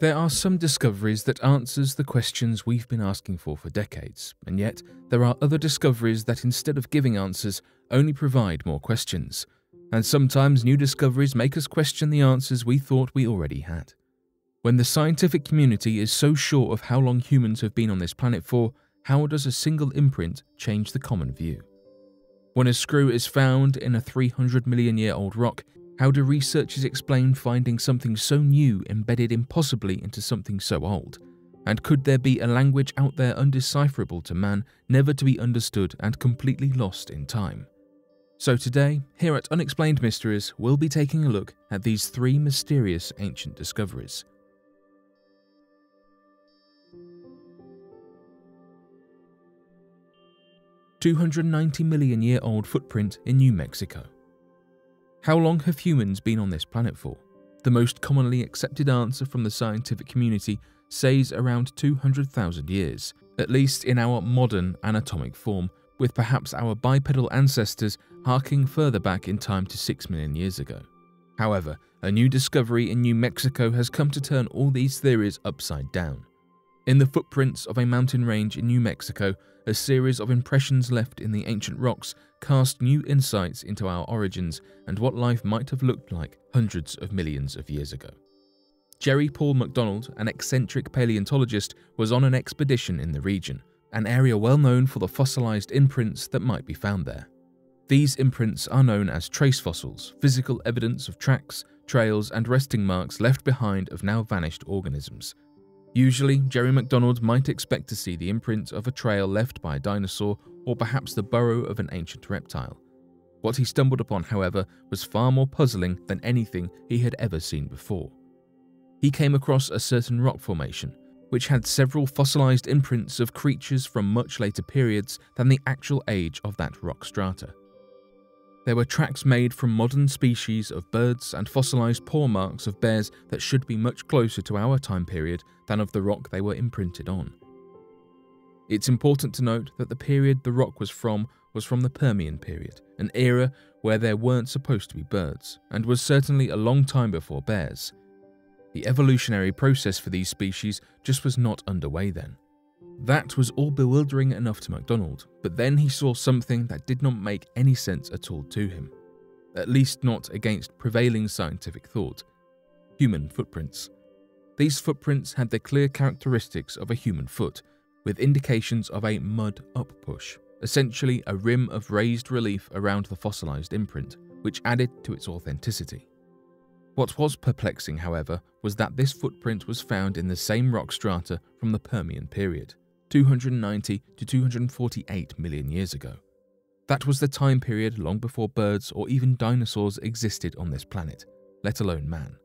There are some discoveries that answers the questions we've been asking for decades, and yet there are other discoveries that instead of giving answers, only provide more questions. And sometimes new discoveries make us question the answers we thought we already had. When the scientific community is so sure of how long humans have been on this planet for, how does a single imprint change the common view? When a screw is found in a 300 million year old rock, how do researchers explain finding something so new embedded impossibly into something so old? And could there be a language out there undecipherable to man, never to be understood and completely lost in time? So today, here at Unexplained Mysteries, we'll be taking a look at these three mysterious ancient discoveries. A 290 million year old footprint in New Mexico. How long have humans been on this planet for? The most commonly accepted answer from the scientific community says around 200,000 years, at least in our modern anatomic form, with perhaps our bipedal ancestors harking further back in time to 6 million years ago. However, a new discovery in New Mexico has come to turn all these theories upside down. In the footprints of a mountain range in New Mexico, a series of impressions left in the ancient rocks cast new insights into our origins and what life might have looked like hundreds of millions of years ago. Jerry Paul MacDonald, an eccentric paleontologist, was on an expedition in the region, an area well known for the fossilized imprints that might be found there. These imprints are known as trace fossils, physical evidence of tracks, trails, and resting marks left behind of now vanished organisms. Usually, Jerry MacDonald might expect to see the imprint of a trail left by a dinosaur or perhaps the burrow of an ancient reptile. What he stumbled upon, however, was far more puzzling than anything he had ever seen before. He came across a certain rock formation, which had several fossilized imprints of creatures from much later periods than the actual age of that rock strata. There were tracks made from modern species of birds and fossilized paw marks of bears that should be much closer to our time period than of the rock they were imprinted on. It's important to note that the period the rock was from the Permian period, an era where there weren't supposed to be birds, and was certainly a long time before bears. The evolutionary process for these species just was not underway then. That was all bewildering enough to MacDonald, but then he saw something that did not make any sense at all to him, at least not against prevailing scientific thought. Human footprints. These footprints had the clear characteristics of a human foot, with indications of a mud uppush, essentially a rim of raised relief around the fossilized imprint, which added to its authenticity. What was perplexing, however, was that this footprint was found in the same rock strata from the Permian period, 290 to 248 million years ago. That was the time period long before birds or even dinosaurs existed on this planet, let alone man.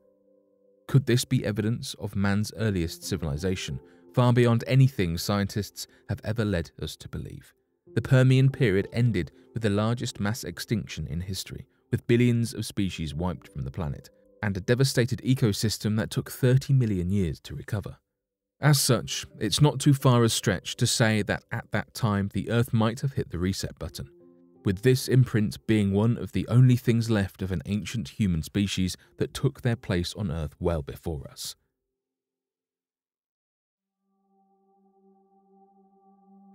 Could this be evidence of man's earliest civilization, far beyond anything scientists have ever led us to believe? The Permian period ended with the largest mass extinction in history, with billions of species wiped from the planet, and a devastated ecosystem that took 30 million years to recover. As such, it's not too far a stretch to say that at that time the Earth might have hit the reset button, with this imprint being one of the only things left of an ancient human species that took their place on Earth well before us.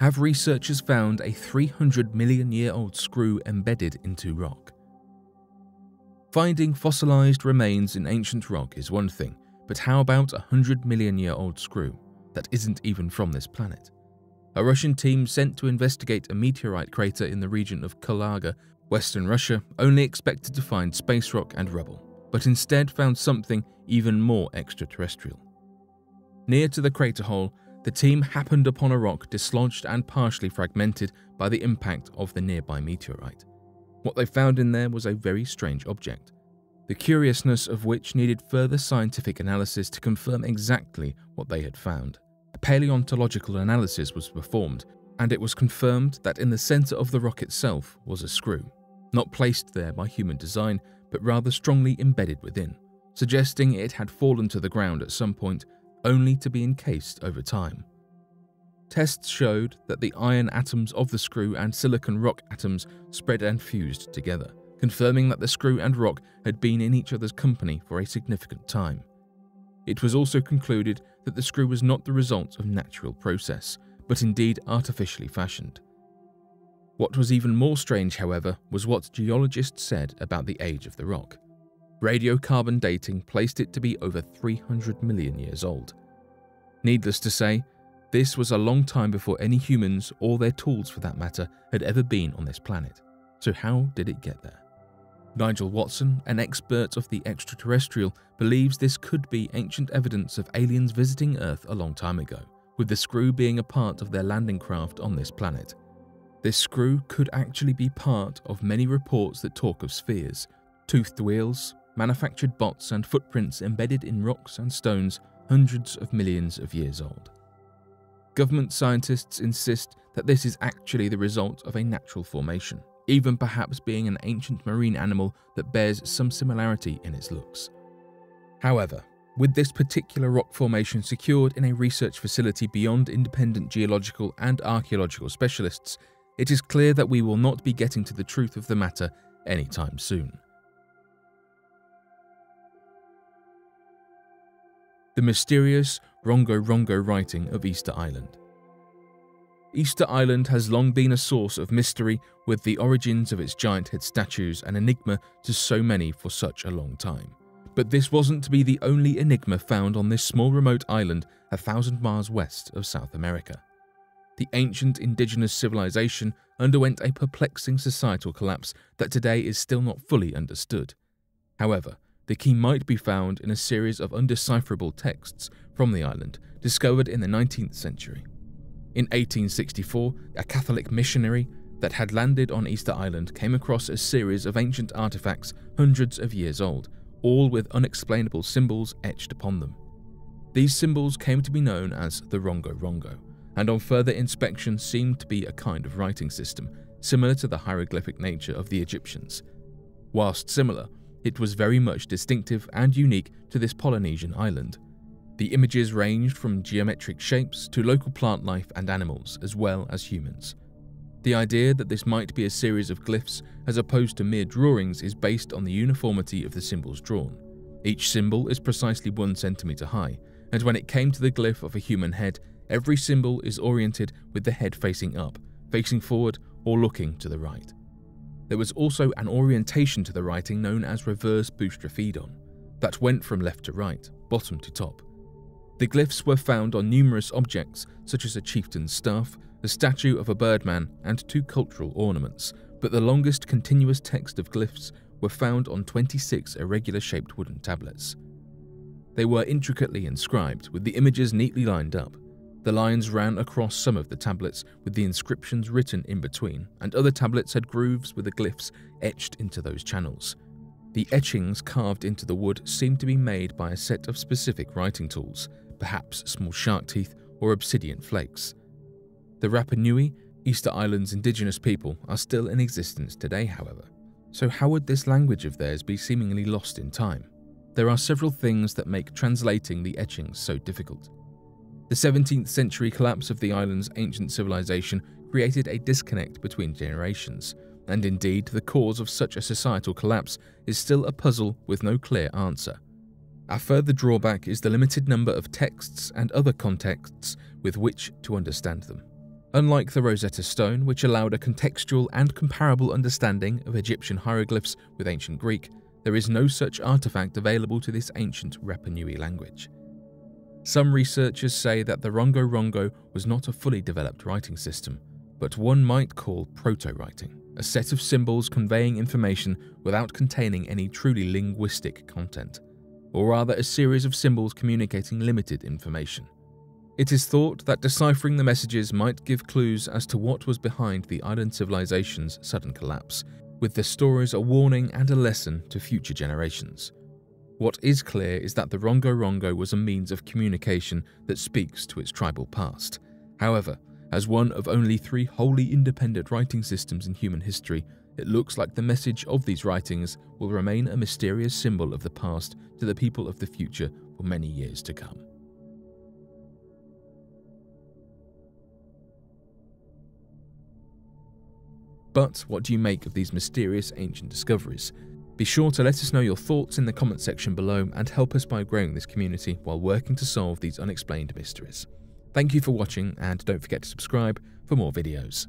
Have researchers found a 300 million year old screw embedded into rock? Finding fossilized remains in ancient rock is one thing, but how about a 100 million year old screw that isn't even from this planet? A Russian team sent to investigate a meteorite crater in the region of Kalaga, Western Russia, only expected to find space rock and rubble, but instead found something even more extraterrestrial. Near to the crater hole, the team happened upon a rock dislodged and partially fragmented by the impact of the nearby meteorite. What they found in there was a very strange object, the curiousness of which needed further scientific analysis to confirm exactly what they had found. A paleontological analysis was performed, and it was confirmed that in the center of the rock itself was a screw, not placed there by human design, but rather strongly embedded within, suggesting it had fallen to the ground at some point, only to be encased over time. Tests showed that the iron atoms of the screw and silicon rock atoms spread and fused together, confirming that the screw and rock had been in each other's company for a significant time. It was also concluded that the screw was not the result of natural process, but indeed artificially fashioned. What was even more strange, however, was what geologists said about the age of the rock. Radiocarbon dating placed it to be over 300 million years old. Needless to say, this was a long time before any humans, or their tools for that matter, had ever been on this planet. So how did it get there? Nigel Watson, an expert of the extraterrestrial, believes this could be ancient evidence of aliens visiting Earth a long time ago, with the screw being a part of their landing craft on this planet. This screw could actually be part of many reports that talk of spheres, toothed wheels, manufactured bots and footprints embedded in rocks and stones hundreds of millions of years old. Government scientists insist that this is actually the result of a natural formation, even perhaps being an ancient marine animal that bears some similarity in its looks. However, with this particular rock formation secured in a research facility beyond independent geological and archaeological specialists, it is clear that we will not be getting to the truth of the matter anytime soon. The mysterious Rongorongo writing of Easter Island. Easter Island has long been a source of mystery, with the origins of its giant head statues an enigma to so many for such a long time. But this wasn't to be the only enigma found on this small remote island 1,000 miles west of South America. The ancient indigenous civilization underwent a perplexing societal collapse that today is still not fully understood. However, the key might be found in a series of undecipherable texts from the island, discovered in the 19th century. In 1864, a Catholic missionary that had landed on Easter Island came across a series of ancient artifacts hundreds of years old, all with unexplainable symbols etched upon them. These symbols came to be known as the Rongorongo, and on further inspection seemed to be a kind of writing system, similar to the hieroglyphic nature of the Egyptians. Whilst similar, it was very much distinctive and unique to this Polynesian island. The images ranged from geometric shapes to local plant life and animals, as well as humans. The idea that this might be a series of glyphs as opposed to mere drawings is based on the uniformity of the symbols drawn. Each symbol is precisely 1 centimeter high, and when it came to the glyph of a human head, every symbol is oriented with the head facing up, facing forward, or looking to the right. There was also an orientation to the writing known as reverse boustrophedon, that went from left to right, bottom to top. The glyphs were found on numerous objects, such as a chieftain's staff, the statue of a birdman, and 2 cultural ornaments, but the longest continuous text of glyphs were found on 26 irregular-shaped wooden tablets. They were intricately inscribed, with the images neatly lined up. The lines ran across some of the tablets, with the inscriptions written in between, and other tablets had grooves with the glyphs etched into those channels. The etchings carved into the wood seemed to be made by a set of specific writing tools, perhaps small shark teeth or obsidian flakes. The Rapa Nui, Easter Island's indigenous people, are still in existence today, however. So how would this language of theirs be seemingly lost in time? There are several things that make translating the etchings so difficult. The 17th century collapse of the island's ancient civilization created a disconnect between generations, and indeed the cause of such a societal collapse is still a puzzle with no clear answer. A further drawback is the limited number of texts and other contexts with which to understand them. Unlike the Rosetta Stone, which allowed a contextual and comparable understanding of Egyptian hieroglyphs with ancient Greek, there is no such artifact available to this ancient Rapa Nui language. Some researchers say that the Rongorongo was not a fully developed writing system, but one might call proto-writing, a set of symbols conveying information without containing any truly linguistic content, or rather a series of symbols communicating limited information. It is thought that deciphering the messages might give clues as to what was behind the island civilization's sudden collapse, with the stories a warning and a lesson to future generations. What is clear is that the Rongorongo was a means of communication that speaks to its tribal past. However, as one of only 3 wholly independent writing systems in human history, it looks like the message of these writings will remain a mysterious symbol of the past to the people of the future for many years to come. But what do you make of these mysterious ancient discoveries? Be sure to let us know your thoughts in the comment section below and help us by growing this community while working to solve these unexplained mysteries. Thank you for watching and don't forget to subscribe for more videos.